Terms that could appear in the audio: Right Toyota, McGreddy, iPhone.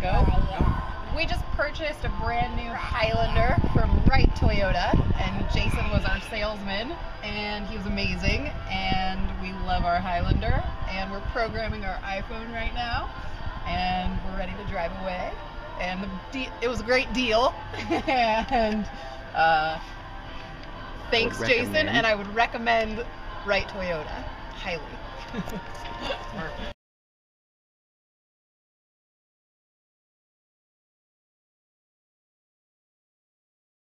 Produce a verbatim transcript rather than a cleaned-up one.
Go. We just purchased a brand new Highlander from Right Toyota, and Jason was our salesman, and he was amazing, and we love our Highlander, and we're programming our iPhone right now, and we're ready to drive away, and the it was a great deal, and uh, thanks Jason, and I would recommend Right Toyota highly.